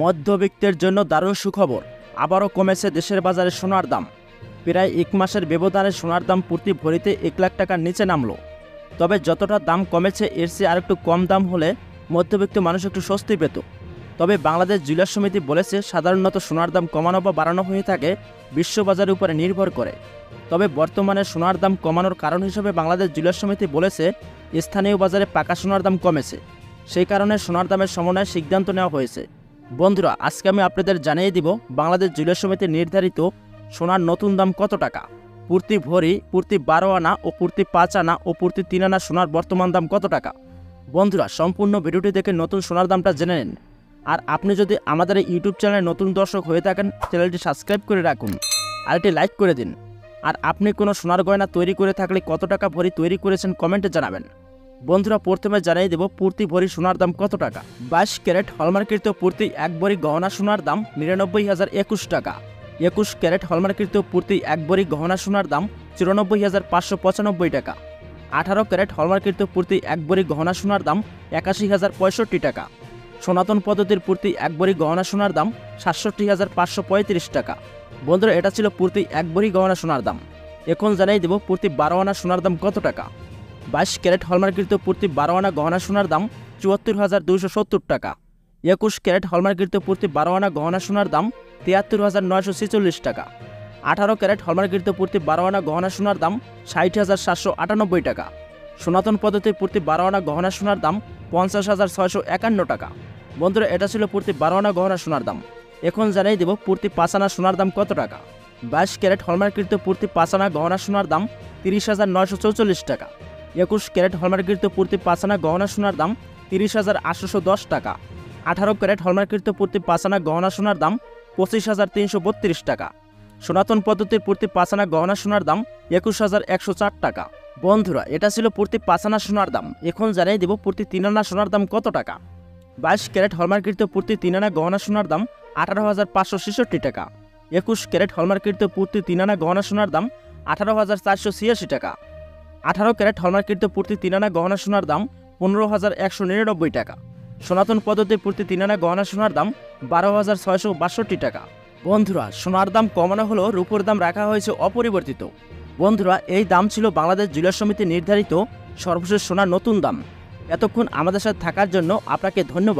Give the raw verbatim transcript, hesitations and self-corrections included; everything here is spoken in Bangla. মধ্যবিত্তের জন্য দারুণ সুখবর। আবারও কমেছে দেশের বাজারে সোনার দাম। প্রায় এক মাসের ব্যবধানে সোনার দাম প্রতি ভরিতে এক লাখ টাকার নিচে নামলো। তবে যতটা দাম কমেছে এর চেয়ে আরেকটু কম দাম হলে মধ্যবিত্ত মানুষ একটু স্বস্তি পেত। তবে বাংলাদেশ জুয়েলার্স সমিতি বলেছে, সাধারণত সোনার দাম কমানো বা বাড়ানো হয়ে থাকে বিশ্ববাজারের উপরে নির্ভর করে। তবে বর্তমানে সোনার দাম কমানোর কারণ হিসেবে বাংলাদেশ জুয়েলার্স সমিতি বলেছে, স্থানীয় বাজারে পাকা সোনার দাম কমেছে, সেই কারণে সোনার দামের সমন্বয়ে সিদ্ধান্ত নেওয়া হয়েছে। বন্ধুরা, আজকে আমি আপনাদের জানিয়ে দিব বাংলাদেশ জুয়েলার্স সমিতির নির্ধারিত সোনার নতুন দাম কত টাকা, প্রতি ভরি, প্রতি বারো আনা ও প্রতি পাঁচ আনা ও প্রতি তিন আনা সোনার বর্তমান দাম কত টাকা। বন্ধুরা, সম্পূর্ণ ভিডিওটি দেখে নতুন সোনার দামটা জেনে নিন। আর আপনি যদি আমাদের ইউটিউব চ্যানেলে নতুন দর্শক হয়ে থাকেন, চ্যানেলটি সাবস্ক্রাইব করে রাখুন আর একটি লাইক করে দিন। আর আপনি কোনো সোনার গয়না তৈরি করে থাকলে কত টাকা ভরি তৈরি করেছেন কমেন্টে জানাবেন। বন্ধুরা, প্রথমে জানিয়ে দেব প্রতি ভরি সোনার দাম কত টাকা। বাইশ ক্যারেট হলমার্কৃত প্রতি এক ভরি গহনা সোনার দাম নিরানব্বই হাজার একুশ টাকা। একুশ ক্যারেট হলমার্কৃত প্রতি এক ভরি গহনা সোনার দাম চুরানব্বই হাজার পাঁচশো পঁচানব্বই টাকা। আঠারো ক্যারেট হলমার্কৃত প্রতি এক ভরি গহনা সোনার দাম একাশি হাজার পঁয়ষট্টি টাকা। সনাতন পদ্ধতির প্রতি এক ভরি গহনা সোনার দাম সাতষট্টি হাজার পাঁচশো পঁয়ত্রিশ টাকা। বন্ধুরা, এটা ছিল প্রতি এক ভরি গহনা সোনার দাম। এখন জানিয়ে দেব প্রতি বারো আনা সোনার দাম কত টাকা। বাইশ ক্যারেট হলমার্কৃত প্রতি বারো আনা গহনা সোনার দাম চুয়াত্তর হাজার দুইশো সত্তর টাকা। একুশ ক্যারেট হলমার্কৃত প্রতি বারো আনা গহনা সোনার দাম তিয়াত্তর হাজার নয়শো ছেচল্লিশ টাকা। আঠারো ক্যারেট হলমার্কৃত প্রতি বারো আনা গহনা সোনার দাম ষাট হাজার সাতশো আটানব্বই টাকা। সনাতন পদ্ধতির প্রতি বারো আনা গহনা সোনার দাম পঞ্চাশ হাজার ছয়শো একান্ন টাকা। বন্ধুরা, এটা ছিল প্রতি বারো আনা গহনা সোনার দাম। এখন জানিয়ে দেব প্রতি পাঁচ আনা সোনার দাম কত টাকা। বাইশ ক্যারেট হলমার্কৃত প্রতি পাঁচ আনা গহনা সোনার দাম তিরিশ হাজার নয়শো চৌচল্লিশ টাকা। একুশ ক্যারেট হলমার্কৃত প্রতি পাঁচ আনা গহনা সোনার দাম তিরিশ হাজার আটশোশো দশ টাকা। আঠারো ক্যারেট হলমার্কৃত প্রতি পাঁচ আনা গহনা সোনার দাম পঁচিশ হাজার তিনশো বত্রিশ টাকা। সনাতন পদ্ধতির প্রতি পাঁচ আনা গহনা সোনার দাম একুশ হাজার একশো চার টাকা। বন্ধুরা, এটা ছিল প্রতি পাঁচ আনা সোনার দাম। এখন জানিয়ে দেব প্রতি তিন আনা সোনার দাম কত টাকা। বাইশ ক্যারেট হলমার্কৃত প্রতি তিন আনা গহনা সোনার দাম আঠারো হাজার পাঁচশো ছেষট্টি টাকা। একুশ ক্যারেট হলমার্কৃত প্রতি তিন আনা গহনা সোনার দাম আঠারো হাজার চারশো ছিয়াশি টাকা। আঠারো ক্যারেট হলমার্কৃত প্রতি তিন আনা গহনা সোনার দাম পনেরো হাজার একশো নিরানব্বই টাকা। সনাতন পদ্ধতির প্রতি তিন আনা গহনা সোনার দাম বারো হাজার ছয়শো বাষট্টি টাকা। বন্ধুরা, সোনার দাম কমানো হলেও রুপোর দাম রাখা হয়েছে অপরিবর্তিত। বন্ধুরা, এই দাম ছিল বাংলাদেশ জুয়েলার্স সমিতি নির্ধারিত সর্বশেষ সোনার নতুন দাম। এতক্ষণ আমাদের সাথে থাকার জন্য আপনাকে ধন্যবাদ।